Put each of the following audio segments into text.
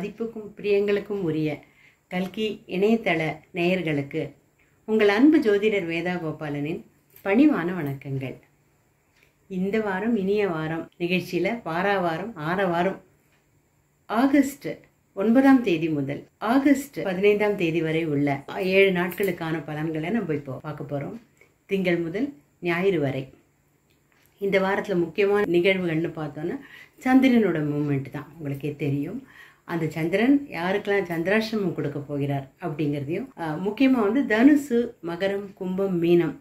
மதிப்புக்கும் பிரியங்களுக்கும் உரிய கல்கி இணையதள நேயர்களுக்கு உங்கள் அன்பு ஜோதிடர் வேதா கோபாலனின் பணிவான வணக்கங்கள். இந்த வாரம் இனிய வாரம் நிகழ்ச்சியில் வாராவாரம் ஆரவாரம் ஆகஸ்ட் 9ஆம் தேதி முதல் ஆகஸ்ட் 15ஆம் தேதி வரை உள்ள 7 நாட்களுக்கான பலன்களை நம்ம இப்போ பார்க்க போகிறோம். திங்கள் முதல் ஞாயிறு வரை. இந்த வாரத்தில் முக்கியமான நிகழ்வுகள்னு பார்த்தோன்னா சந்திரனோட மூமெண்ட் தான். உங்களுக்கே தெரியும் அந்த சந்திரன் யாருக்கெல்லாம் சந்திராஷ்டமம் கொடுக்க போகிறார் அப்படிங்கிறதையும், முக்கியமாக வந்து தனுசு, மகரம், கும்பம், மீனம்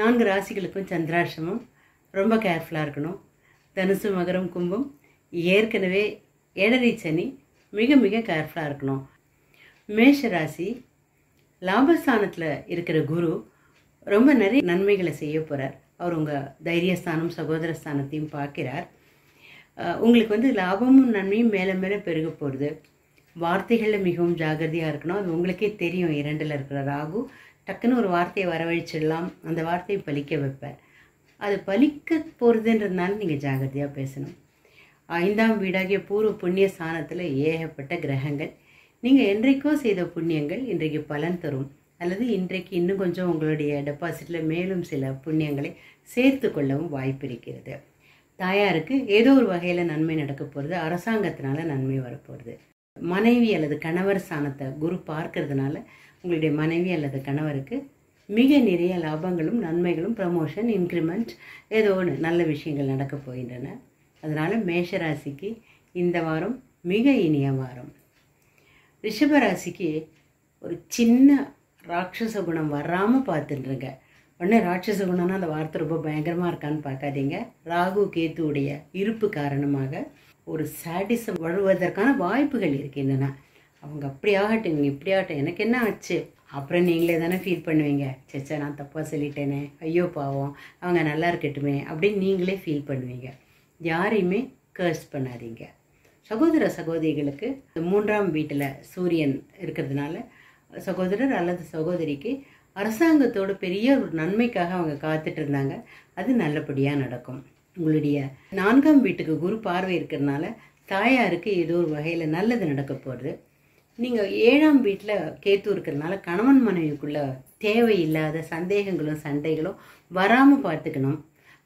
4 ராசிகளுக்கும் சந்திராஷ்டமம். ரொம்ப கேர்ஃபுல்லாக இருக்கணும். தனுசு, மகரம், கும்பம் ஏற்கனவே 7.5 சனி, மிக மிக கேர்ஃபுல்லாக இருக்கணும். மேஷ ராசி, லாபஸ்தானத்தில் இருக்கிற குரு ரொம்ப நிறைய நன்மைகளை செய்ய போகிறார். அவர் உங்கள் தைரியஸ்தானம், சகோதரஸ்தானத்தையும் பார்க்கிறார். உங்களுக்கு வந்து லாபமும் நன்மையும் மேலே மேலே பெருக போகிறது. வார்த்தைகளில் மிகவும் ஜாகிரதையாக இருக்கணும். அது உங்களுக்கே தெரியும். 2ல் இருக்கிற ராகு டக்குன்னு ஒரு வார்த்தையை வரவழைச்சிடலாம். அந்த வார்த்தையை பலிக்க வைப்பார். அது பலிக்க போகிறதுன்றதுனால நீங்கள் ஜாகிரதையாக பேசணும். 5ஆம் வீடாகிய பூர்வ புண்ணிய ஸ்தானத்தில் ஏகப்பட்ட கிரகங்கள். நீங்கள் என்றைக்கோ செய்த புண்ணியங்கள் இன்றைக்கு பலன் தரும். அல்லது இன்றைக்கு இன்னும் கொஞ்சம் உங்களுடைய டெபாசிட்டில் மேலும் சில புண்ணியங்களை சேர்த்து கொள்ளவும் வாய்ப்பு இருக்கிறது. தாயாருக்கு ஏதோ ஒரு வகையில் நன்மை நடக்க போகிறது. அரசாங்கத்தினால நன்மை வரப்போகிறது. மனைவி அல்லது கணவர் ஸ்தானத்தை குரு பார்க்கறதுனால உங்களுடைய மனைவி அல்லது கணவருக்கு மிக நிறைய லாபங்களும் நன்மைகளும், ப்ரமோஷன், இன்க்ரிமெண்ட், ஏதோ ஒன்று நல்ல விஷயங்கள் நடக்க போகின்றன. அதனால் மேஷராசிக்கு இந்த வாரம் மிக இனிய வாரம். ரிஷபராசிக்கு ஒரு சின்ன ராட்சச குணம் வராமல் பார்த்துட்டுருங்க. உடனே ராட்சச குணம்னா அந்த வார்த்தை ரொம்ப பயங்கரமாக இருக்கான்னு பார்க்காதீங்க. ராகு கேத்துவுடைய இருப்பு காரணமாக ஒரு சாடிசம் வழுவதற்கான வாய்ப்புகள் இருக்கின்றன. அவங்க அப்படி ஆகட்டும், இவங்க இப்படி ஆகட்டும், எனக்கு என்ன ஆச்சு, அப்புறம் நீங்களே தானே ஃபீல் பண்ணுவீங்க. சச்சா நான் தப்பாக சொல்லிட்டேனே, ஐயோ பாவம் அவங்க நல்லா இருக்கட்டுமே அப்படின்னு நீங்களே ஃபீல் பண்ணுவீங்க. யாரையுமே கர்ஸ் பண்ணாதீங்க. சகோதர சகோதரிகளுக்கு 3ஆம் வீட்டில் சூரியன் இருக்கிறதுனால சகோதரர் அல்லது சகோதரிக்கு அரசாங்கத்தோட பெரிய ஒரு நன்மைக்காக அவங்க காத்துட்டு இருந்தாங்க. அது நல்லபடியாக நடக்கும். உங்களுடைய 4ஆம் வீட்டுக்கு குரு பார்வை இருக்கிறதுனால தாயாருக்கு ஏதோ ஒரு வகையில் நல்லது நடக்க போகிறது. நீங்கள் 7ஆம் வீட்டில் கேத்து இருக்கிறதுனால கணவன் மனைவிக்குள்ளே தேவையில்லாத சந்தேகங்களும் சண்டைகளும் வராமல் பார்த்துக்கணும்.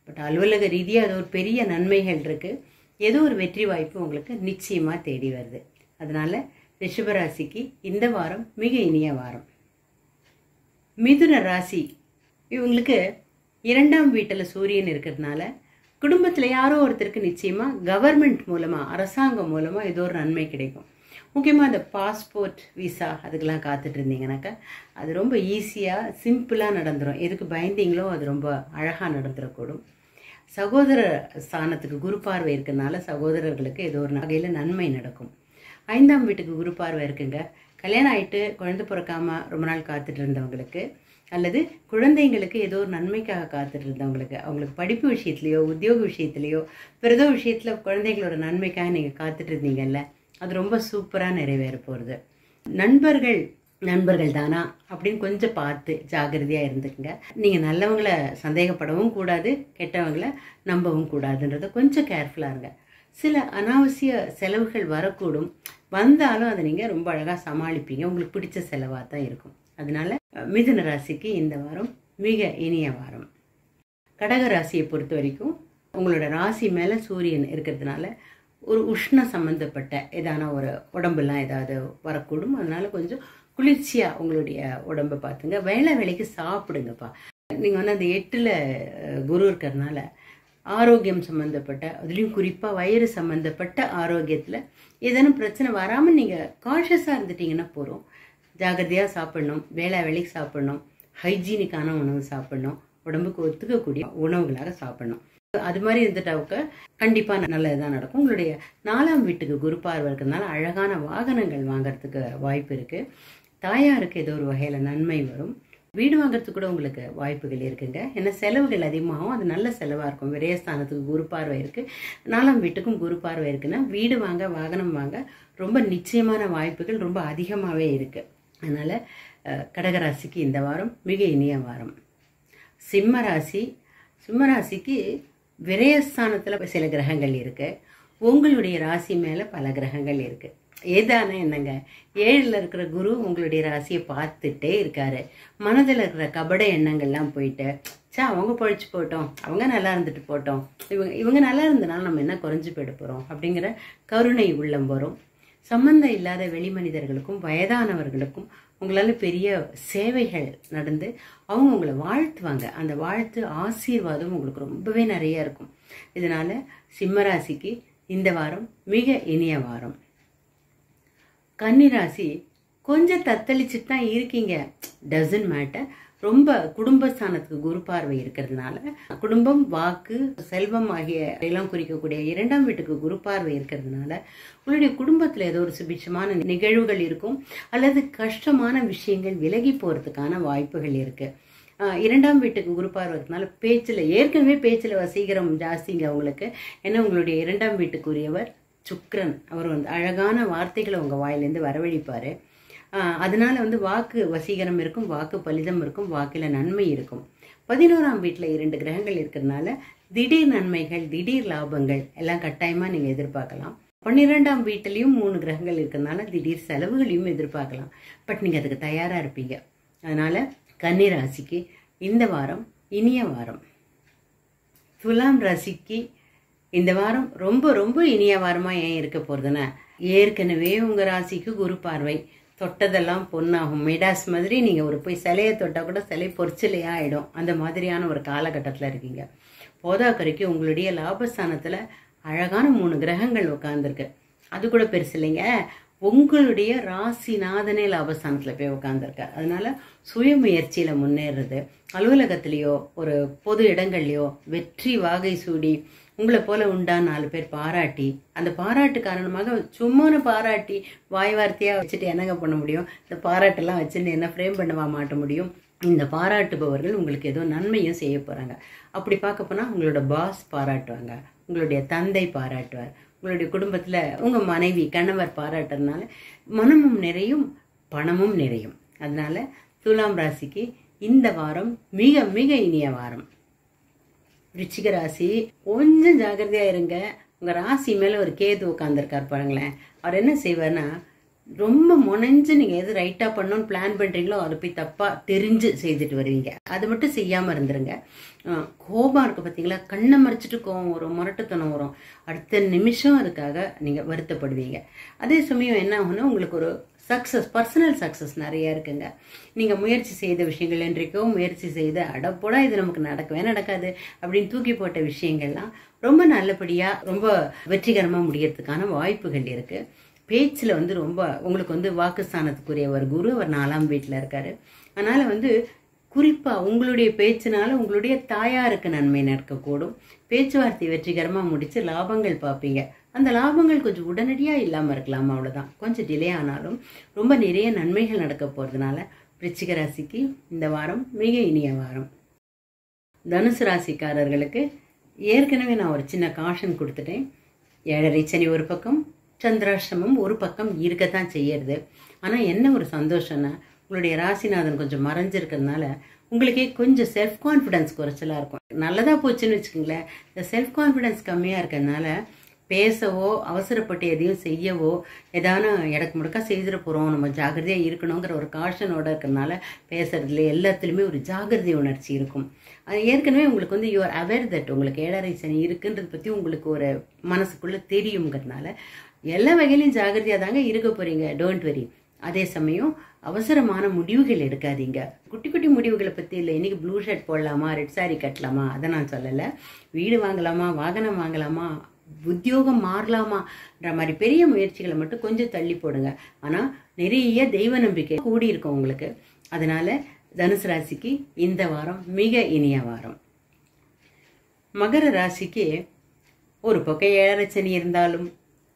பட் அலுவலக ரீதியாக அது ஒரு பெரிய நன்மைகள் இருக்குது. ஏதோ ஒரு வெற்றி வாய்ப்பு உங்களுக்கு நிச்சயமாக தேடி வருது. அதனால் ரிஷபராசிக்கு இந்த வாரம் மிக இனிய வாரம். மிதுன ராசி, இவங்களுக்கு 2ஆம் வீட்டில் சூரியன் இருக்கிறதுனால குடும்பத்தில் யாரோ ஒருத்தருக்கு நிச்சயமாக கவர்மெண்ட் மூலமாக, அரசாங்கம் மூலமாக ஏதோ ஒரு நன்மை கிடைக்கும். முக்கியமாக அந்த பாஸ்போர்ட், விசா அதுக்கெல்லாம் காத்துட்டு இருந்தீங்கன்னாக்கா அது ரொம்ப ஈஸியாக, சிம்பிளாக நடந்துடும். எதுக்கு பயந்தீங்களோ அது ரொம்ப அழகாக நடந்துடக்கூடும். சகோதர ஸ்தானத்துக்கு குரு பார்வை இருக்கிறதுனால சகோதரர்களுக்கு ஏதோ ஒரு வகையில் நன்மை நடக்கும். 5ஆம் வீட்டுக்கு குரு பார்வை இருக்குங்க. கல்யாணம் ஆகிட்டு குழந்தை பிறக்காமல் ரொம்ப நாள் காத்துட்டு இருந்தவங்களுக்கு அல்லது குழந்தைங்களுக்கு ஏதோ ஒரு நன்மைக்காக காத்துட்டு இருந்தவங்களுக்கு, அவங்களுக்கு படிப்பு விஷயத்துலையோ உத்தியோக விஷயத்துலையோ பிறதோ விஷயத்தில் குழந்தைங்களோட நன்மைக்காக நீங்கள் காத்துட்டு இருந்தீங்கல்ல, அது ரொம்ப சூப்பராக நிறைவேற போகிறது. நண்பர்கள் நண்பர்கள் தானா அப்படின்னு கொஞ்சம் பார்த்து ஜாகிரதையாக இருந்துக்குங்க. நீங்கள் நல்லவங்களை சந்தேகப்படவும் கூடாது, கெட்டவங்களை நம்பவும் கூடாதுன்றதை கொஞ்சம் கேர்ஃபுல்லாக இருங்க. சில அனாவசிய செலவுகள் வரக்கூடும். வந்தாலும் அதை நீங்கள் ரொம்ப அழகாக சமாளிப்பீங்க. உங்களுக்கு பிடிச்ச செலவாக தான் இருக்கும். அதனால் மிதுன ராசிக்கு இந்த வாரம் மிக இனிய வாரம். கடக ராசியை பொறுத்த வரைக்கும் உங்களோட ராசி மேலே சூரியன் இருக்கிறதுனால ஒரு உஷ்ண சம்மந்தப்பட்ட ஏதான ஒரு உடம்புலாம் ஏதாவது வரக்கூடும். அதனால் கொஞ்சம் குளிர்ச்சியாக உங்களுடைய உடம்பை பார்த்துங்க. வேலை வேலைக்கு சாப்பிடுங்கப்பா. நீங்கள் வந்து அந்த 8ல் குரு இருக்கிறதுனால ஆரோக்கியம் சம்மந்தப்பட்ட, அதுலேயும் குறிப்பாக வயிறு சம்மந்தப்பட்ட ஆரோக்கியத்தில் ஏதேனும் பிரச்சனை வராமல் நீங்கள் கான்ஷியஸாக இருந்துட்டிங்கன்னா போகிறோம். ஜாகிரதையாக சாப்பிடணும், வேளா வேலைக்கு சாப்பிடணும், ஹைஜீனிக்கான உணவு சாப்பிடணும், உடம்புக்கு ஒத்துக்கக்கூடிய உணவுகளாக சாப்பிடணும். அது மாதிரி இருந்துட்டாவுக்கு கண்டிப்பாக நல்லது தான் நடக்கும். உங்களுடைய 4ஆம் வீட்டுக்கு குரு பார்வை இருக்கிறதுனால அழகான வாகனங்கள் வாங்கிறதுக்கு வாய்ப்பு இருக்குது. தாயாருக்கு ஏதோ ஒரு வகையில் நன்மை வரும். வீடு வாங்கிறதுக்கு கூட உங்களுக்கு வாய்ப்புகள் இருக்குங்க. ஏன்னா செலவுகள் அதிகமாகும். அது நல்ல செலவாக இருக்கும். விரயஸ்தானத்துக்கு குரு பார்வை இருக்குது. 4ஆம் வீட்டுக்கும் குரு பார்வை இருக்குன்னா வீடு வாங்க, வாகனம் வாங்க ரொம்ப நிச்சயமான வாய்ப்புகள் ரொம்ப அதிகமாகவே இருக்குது. அதனால் கடகராசிக்கு இந்த வாரம் மிக இனிய வாரம். சிம்மராசி, சிம்மராசிக்கு விரயஸ்தானத்தில் சில கிரகங்கள் இருக்குது. உங்களுடைய ராசி மேலே பல கிரகங்கள் இருக்குது. ஏதானே என்னங்க ஏழில் இருக்கிற குரு உங்களுடைய ராசியை பார்த்துட்டே இருக்காரு. மனதில் இருக்கிற கபட எண்ணங்கள்லாம் போயிட்டு சா அவங்க பொழிச்சு போட்டோம், அவங்க நல்லா இருந்துட்டு போட்டோம், இவங்க நல்லா இருந்தனால நம்ம என்ன குறைஞ்சி போயிட போகிறோம் அப்படிங்கிற கருணை உள்ளம் வரும். சம்பந்தம் இல்லாத வெளி மனிதர்களுக்கும் வயதானவர்களுக்கும் உங்களால் பெரிய சேவைகள் நடந்து அவங்க உங்களை வாழ்த்துவாங்க. அந்த வாழ்த்து ஆசீர்வாதம் உங்களுக்கு ரொம்பவே நிறையா இருக்கும். இதனால் சிம்மராசிக்கு இந்த வாரம் மிக இனிய வாரம். கன்னிராசி கொஞ்சம் தத்தளிச்சுட்டு தான் இருக்கீங்க, டசன்ட் மேட்டர். ரொம்ப குடும்பஸ்தானத்துக்கு குரு பார்வை இருக்கிறதுனால குடும்பம், வாக்கு, செல்வம் ஆகிய எல்லாம் குறிக்கக்கூடிய இரண்டாம் வீட்டுக்கு குரு பார்வை இருக்கிறதுனால உங்களுடைய குடும்பத்தில் ஏதோ ஒரு சுபிட்சமான நிகழ்வுகள் இருக்கும் அல்லது கஷ்டமான விஷயங்கள் விலகி போகிறதுக்கான வாய்ப்புகள் இருக்கு. இரண்டாம் வீட்டுக்கு குரு பார்வைனால பேச்சில் ஏற்கனவே பேச்சில் வசீகரம் ஜாஸ்திங்க உங்களுக்கு. ஏன்னா உங்களுடைய இரண்டாம் வீட்டுக்குரியவர் சுக்கிரன், அவர் வந்து அழகான வார்த்தைகளை உங்கள் வாயிலேருந்து வரவழிப்பார். அதனால வந்து வாக்கு வசீகரம் இருக்கும், வாக்கு பலிதம் இருக்கும், வாக்கில் நன்மை இருக்கும். 11ஆம் வீட்டில் 2 கிரகங்கள் இருக்கிறதுனால திடீர் நன்மைகள், திடீர் லாபங்கள் எல்லாம் கட்டாயமாக நீங்கள் எதிர்பார்க்கலாம். 12ஆம் வீட்டிலையும் 3 கிரகங்கள் இருக்கிறதுனால திடீர் செலவுகளையும் எதிர்பார்க்கலாம். பட் நீங்கள் அதுக்கு தயாராக இருப்பீங்க. அதனால் கன்னி ராசிக்கு இந்த வாரம் இனிய வாரம். துலாம் ராசிக்கு இந்த வாரம் ரொம்ப ரொம்ப இனிய வாரமாக ஏன் இருக்க போகிறதுன்னா, ஏற்கனவே உங்கள் ராசிக்கு குரு பார்வை தொட்டதெல்லாம் பொண்ணாகும். மிடாஸ் மாதிரி நீங்கள் ஒரு போய் சிலையை தொட்டால் கூட சிலை பொறிச்சலையாக ஆகிடும். அந்த மாதிரியான ஒரு காலகட்டத்தில் இருக்கீங்க. போதாக்கரைக்கு உங்களுடைய லாபஸ்தானத்தில் அழகான 3 கிரகங்கள் உட்காந்துருக்கு. அது கூட பெருசு இல்லைங்க, உங்களுடைய ராசிநாதனே லாபஸ்தானத்தில் போய் உட்காந்துருக்கார். அதனால சுய முயற்சியில் முன்னேறுறது, அலுவலகத்திலேயோ ஒரு பொது இடங்கள்லையோ வெற்றி வாகை சூடி உங்களை போல உண்டான 4 பேர் பாராட்டி, அந்த பாராட்டு காரணமாக சும்மான பாராட்டி வாய் வார்த்தையாக வச்சுட்டு என்னங்க பண்ண முடியும்? இந்த பாராட்டெல்லாம் வச்சுட்டு என்ன ஃப்ரேம் பண்ணவா மாட்ட முடியும்? இந்த பாராட்டுபவர்கள் உங்களுக்கு ஏதோ நன்மையும் செய்ய போகிறாங்க. அப்படி பார்க்க போனால் உங்களோட பாஸ் பாராட்டுவாங்க, உங்களுடைய தந்தை பாராட்டுவார், உங்களுடைய குடும்பத்தில் உங்கள் மனைவி, கணவர் பாராட்டுறதுனால மனமும் நிறையும், பணமும் நிறையும். அதனால துலாம் ராசிக்கு இந்த வாரம் மிக மிக இனிய வாரம். விருச்சிக ராசி கொஞ்சம் ஜாகிரதையாக இருங்க. உங்கள் ராசி மேலே ஒரு கேது உட்காந்துருக்கார் பாருங்களேன். அவர் என்ன செய்வார்னா, ரொம்ப முனைஞ்சு நீங்கள் எது ரைட்டாக பண்ணணும்னு பிளான் பண்ணுறீங்களோ அதை போய் தப்பாக தெரிஞ்சு செய்துட்டு வருவீங்க. அது மட்டும் செய்யாமல் இருந்துருங்க. கோபம் இருக்குது பார்த்தீங்களா, கண்ணை மறைச்சிட்டு கோபம் வரும், முரட்டுத்தனம் வரும். அடுத்த நிமிஷம் அதுக்காக நீங்கள் வருத்தப்படுவீங்க. அதே சமயம் என்ன ஆகுன்னா, உங்களுக்கு ஒரு சக்ஸஸ், பர்சனல் சக்ஸஸ் நிறையா இருக்குங்க. நீங்கள் முயற்சி செய்த விஷயங்கள் என்றைக்கோ முயற்சி செய்த அடப்போடா இது நமக்கு நடக்கவே நடக்காது அப்படின்னு தூக்கி போட்ட விஷயங்கள்லாம் ரொம்ப நல்லபடியாக, ரொம்ப வெற்றிகரமாக முடிகிறதுக்கான வாய்ப்புகள் இருக்குது. பேச்சில் வந்து ரொம்ப உங்களுக்கு வந்து வாக்குஸ்தானத்துக்குரிய ஒரு குரு, அவர் 4ஆம் வீட்டில் இருக்கார். அதனால் வந்து குறிப்பாக உங்களுடைய பேச்சினால உங்களுடைய தாயாருக்கு நன்மை நடக்கக்கூடும். பேச்சுவார்த்தை வெற்றிகரமாக முடித்து லாபங்கள் பார்ப்பீங்க. அந்த லாபங்கள் கொஞ்சம் உடனடியாக இல்லாமல் இருக்கலாம், அவ்வளோதான். கொஞ்சம் டிலே ஆனாலும் ரொம்ப நிறைய நன்மைகள் நடக்க போகிறதுனால விருச்சிக ராசிக்கு இந்த வாரம் மிக இனிய வாரம். தனுசு ராசிக்காரர்களுக்கு ஏற்கனவே நான் ஒரு சின்ன காஷன் கொடுத்துட்டேன். 7.5 சனி ஒரு பக்கம், சந்திராஷ்டமம் ஒரு பக்கம் இருக்கத்தான் செய்யறது. ஆனால் என்ன ஒரு சந்தோஷம்னா, உங்களுடைய ராசிநாதன் கொஞ்சம் மறைஞ்சிருக்கிறதுனால உங்களுக்கே கொஞ்சம் செல்ஃப் கான்ஃபிடன்ஸ் குறைச்சலாக இருக்கும். நல்லதாக போச்சுன்னு வச்சுக்கோங்களேன். இந்த செல்ஃப் கான்ஃபிடன்ஸ் கம்மியாக இருக்கிறதுனால பேசவோ அவசரப்பட்டு எதையும் செய்யவோ எதான இடக்கு முடக்கா செய்திட போகிறோம், நம்ம ஜாகிரதையாக இருக்கணுங்கிற ஒரு காஷனோட இருக்கிறதுனால பேசுறதுல எல்லாத்துலேயுமே ஒரு ஜாகிரதை உணர்ச்சி இருக்கும். ஏற்கனவே உங்களுக்கு வந்து யூஆர் அவேர் தட் உங்களுக்கு 7.5 சனி இருக்குன்றது பற்றி உங்களுக்கு ஒரு மனசுக்குள்ளே தெரியுங்கிறதுனால எல்லா வகையிலையும் ஜாகிரதையாக தாங்க இருக்க போகிறீங்க. Don't worry. அதே சமயம் அவசரமான முடிவுகள் எடுக்காதீங்க. குட்டி குட்டி முடிவுகளை பற்றி இல்லை, இன்றைக்கி ப்ளூ ஷர்ட் போடலாமா, ரெட் சாரி கட்டலாமா, அதை நான் சொல்லலை. வீடு வாங்கலாமா, வாகனம் வாங்கலாமா, உத்தியோகம் மாறலாமான்ற மாதிரி பெரிய முயற்சிகளை மட்டும் கொஞ்சம் தள்ளி போடுங்க. ஆனால் நிறைய தெய்வ நம்பிக்கை கூடி இருக்கும் உங்களுக்கு. அதனால தனுசு ராசிக்கு இந்த வாரம் மிக இனிய வாரம். மகர ராசிக்கு ஒரு பக்கம் 7.5 சனி இருந்தாலும்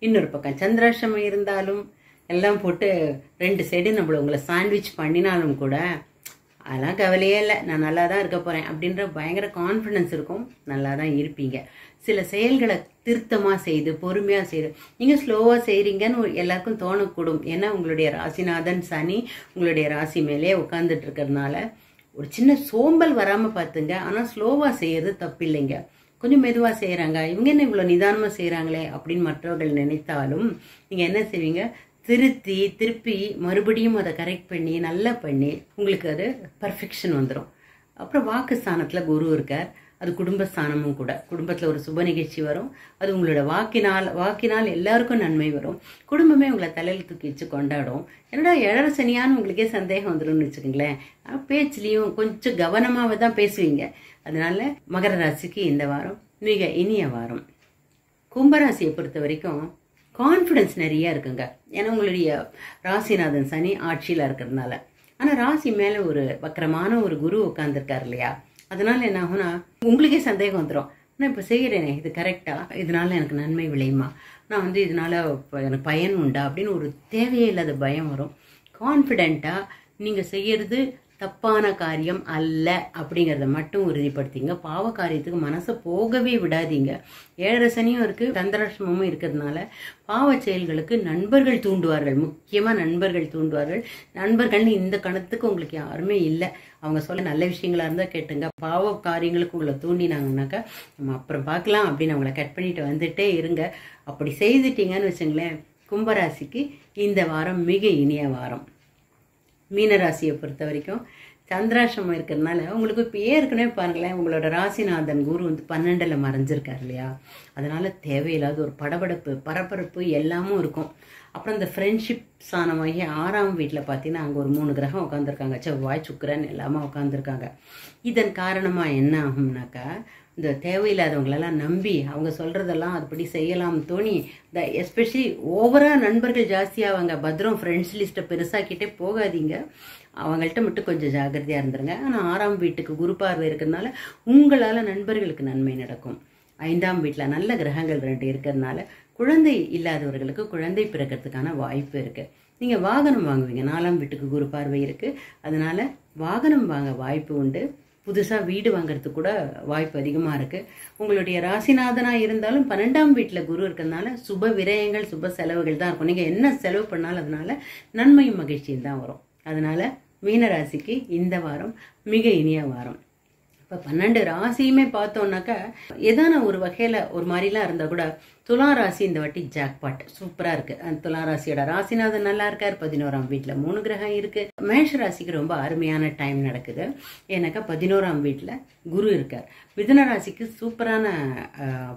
இன்னொரு பக்கம் சந்திராஷ்டமம் இருந்தாலும் எல்லாம் போட்டு 2 சைடு நம்மளை உங்களை சாண்ட்விச் பண்ணினாலும் கூட அதெல்லாம் கவலையே இல்லை, நான் நல்லா தான் இருக்க போகிறேன் அப்படின்ற பயங்கர கான்ஃபிடன்ஸ் இருக்கும். நல்லா தான் இருப்பீங்க. சில செயல்களை திருத்தமாக செய்து பொறுமையாக செய்து நீங்கள் ஸ்லோவாக செய்கிறீங்கன்னு எல்லாருக்கும் தோணக்கூடும். ஏன்னா உங்களுடைய ராசிநாதன் சனி உங்களுடைய ராசி மேலே உட்காந்துட்டு இருக்கிறதுனால ஒரு சின்ன சோம்பல் வராமல் பார்த்துங்க. ஆனால் ஸ்லோவாக செய்கிறது தப்பு இல்லைங்க. கொஞ்சம் மெதுவாக செய்கிறாங்க, இவங்க என்ன இவ்வளோ நிதானமாக செய்கிறாங்களே அப்படின்னு மற்றவர்கள் நினைத்தாலும் நீங்கள் என்ன செய்வீங்க, திருத்தி திருப்பி மறுபடியும் அதை கரெக்ட் பண்ணி நல்லா பண்ணி உங்களுக்கு அது பர்ஃபெக்ஷன் வந்துடும். அப்புறம் வாக்கு ஸ்தானத்தில் குரு இருக்கார், அது குடும்பஸ்தானமும் கூட. குடும்பத்தில் ஒரு சுப நிகழ்ச்சி வரும், அது உங்களோட வாக்கினால் எல்லாருக்கும் நன்மை வரும். குடும்பமே உங்களை தலையில் தூக்கி வச்சு கொண்டாடும். என்னடா ஏழரை சனியான்னு உங்களுக்கே சந்தேகம் வந்துடும்னு வச்சுக்கோங்களேன். பேச்சுலேயும் கொஞ்சம் கவனமாக தான் பேசுவீங்க. அதனால மகர ராசிக்கு இந்த வாரம் மிக இனிய வாரம். கும்பராசியை பொறுத்த வரைக்கும் கான்ஃபிடன்ஸ் நிறைய இருக்குங்க. ஏன்னா உங்களுடைய ராசிநாதன் சனி ஆட்சியில் இருக்கிறதுனால. ஆனால் ராசி மேலே ஒரு வக்கரமான ஒரு குரு உட்காந்துருக்கார் இல்லையா, அதனால என்ன ஆகும்னா உங்களுக்கே சந்தேகம் வந்துடும். நான் இப்போ செய்கிறேனே இது கரெக்டாக, இதனால எனக்கு நன்மை விளையுமா, நான் இதனால எனக்கு பயன் உண்டா அப்படின்னு ஒரு தேவையே இல்லாத பயம் வரும். கான்ஃபிடென்ட்டாக நீங்கள் செய்கிறது தப்பான காரியம் அல்ல அப்படிங்கிறத மட்டும் உறுதிப்படுத்திங்க. பாவ காரியத்துக்கு மனசை போகவே விடாதீங்க. ஏழரை சனியும் இருக்குது, சந்திராஷ்டமும் இருக்கிறதுனால பாவ செயல்களுக்கு நண்பர்கள் தூண்டுவார்கள். முக்கியமாக நண்பர்கள் தூண்டுவார்கள். நண்பர்கள்னு இந்த கணத்துக்கு உங்களுக்கு யாருமே இல்லை. அவங்க சொல்ல நல்ல விஷயங்களா இருந்தால் கேட்டுங்க. பாவ காரியங்களுக்கு உங்களை தூண்டினாங்கனாக்கா நம்ம அப்புறம் பார்க்கலாம் அப்படின்னு அவங்கள கட் பண்ணிட்டு வந்துட்டே இருங்க. அப்படி செய்துட்டீங்கன்னு வச்சுங்களேன், கும்பராசிக்கு இந்த வாரம் மிக இனிய வாரம். மீனராசியை பொறுத்த வரைக்கும் சந்திராஷ்டமம் இருக்கிறதுனால உங்களுக்கு இப்போ ஏற்கனவே பாருங்களேன், உங்களோட ராசிநாதன் குரு 12ல் மறைஞ்சிருக்கார் இல்லையா, அதனால தேவையில்லாத ஒரு படபடப்பு பரபரப்பு எல்லாமும் இருக்கும். அப்புறம் இந்த ஃப்ரெண்ட்ஷிப் ஸ்தானமாகி 6ஆம் வீட்டில் பார்த்தீங்கன்னா அங்கே ஒரு 3 கிரகம் உட்காந்துருக்காங்க. செவ்வாய் சுக்கிரன் எல்லாமே உட்காந்துருக்காங்க. இதன் காரணமாக என்ன ஆகும்னாக்கா இந்த தேவையில்லாதவங்களெல்லாம் நம்பி அவங்க சொல்கிறதெல்லாம் அதுபடி செய்யலாம் தோணி இந்த எஸ்பெஷலி ஓவராக நண்பர்கள் ஜாஸ்தியாவாங்க. பத்திரம் ஃப்ரெண்ட்ஸ் லிஸ்ட்டை பெருசாக்கிட்டே போகாதீங்க, அவங்கள்ட்ட மட்டும் கொஞ்சம் ஜாகிரதையாக இருந்துருங்க. ஆனால் 6ஆம் வீட்டுக்கு குரு பார்வை இருக்கிறதுனால உங்களால் நண்பர்களுக்கு நன்மை நடக்கும். 5ஆம் வீட்டில் நல்ல கிரகங்கள் 2 இருக்கிறதுனால குழந்தை இல்லாதவர்களுக்கு குழந்தை பிறக்கிறதுக்கான வாய்ப்பு இருக்குது. நீங்கள் வாகனம் வாங்குவீங்க, 4ஆம் வீட்டுக்கு குரு பார்வை இருக்குது, அதனால் வாகனம் வாங்க வாய்ப்பு உண்டு. புதுசாக வீடு வாங்கிறதுக்கு கூட வாய்ப்பு அதிகமாக இருக்குது. உங்களுடைய ராசிநாதனாக இருந்தாலும் 12ஆம் வீட்டில் குரு இருக்கிறதுனால சுப விரயங்கள் சுப செலவுகள் தான் இருக்கும். நீங்கள் என்ன செலவு பண்ணாலும் அதனால நன்மையும் மகிழ்ச்சியும் தான் வரும். அதனால் மீனராசிக்கு இந்த வாரம் மிக இனிய வாரம். இப்போ 12 ராசியுமே பார்த்தோம்னாக்கா ஏதான ஒரு வகையில் ஒரு மாதிரிலாம் இருந்தால் கூட துலா ராசி இந்த வாட்டி ஜாக்பாட் சூப்பராக இருக்குது. அந்த துலா ராசியோட ராசிநாதன் நல்லா இருக்கார். 11ஆம் வீட்டில் 3 கிரகம் இருக்குது. மேஷ ராசிக்கு ரொம்ப அருமையான டைம் நடக்குது. ஏன்னாக்கா 11ஆம் வீட்டில் குரு இருக்கார். மிதுன ராசிக்கு சூப்பரான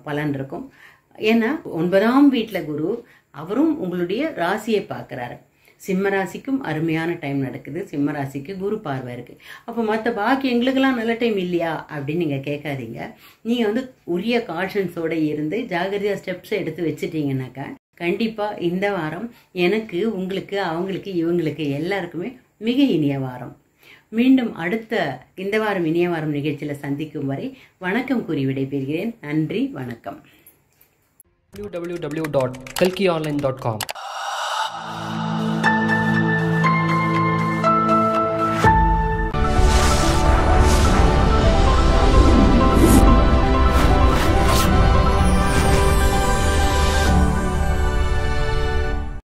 பலன் இருக்கும். ஏன்னா 9ஆம் வீட்டில் குரு அவரும் உங்களுடைய ராசியை பார்க்குறாரு. சிம்மராசிக்கும் அருமையான டைம் நடக்குது. சிம்மராசிக்கு குரு பார்வை இருக்குது. அப்போ மற்ற பாக்கி எங்களுக்கெல்லாம் நல்ல டைம் இல்லையா அப்படின்னு நீங்கள் கேட்காதீங்க. நீங்கள் உரிய காஷன்ஸோடு இருந்து ஜாகிரதையாக ஸ்டெப்ஸை எடுத்து வச்சுட்டீங்கன்னாக்கா கண்டிப்பாக இந்த வாரம் எனக்கு உங்களுக்கு அவங்களுக்கு இவங்களுக்கு எல்லாருக்குமே மிக இனிய வாரம். மீண்டும் அடுத்த இந்த வாரம் இனிய வாரம் நிகழ்ச்சியில் சந்திக்கும் வரை வணக்கம் கூறி விடைபெறுகிறேன். நன்றி, வணக்கம். www.kalkiaonline.com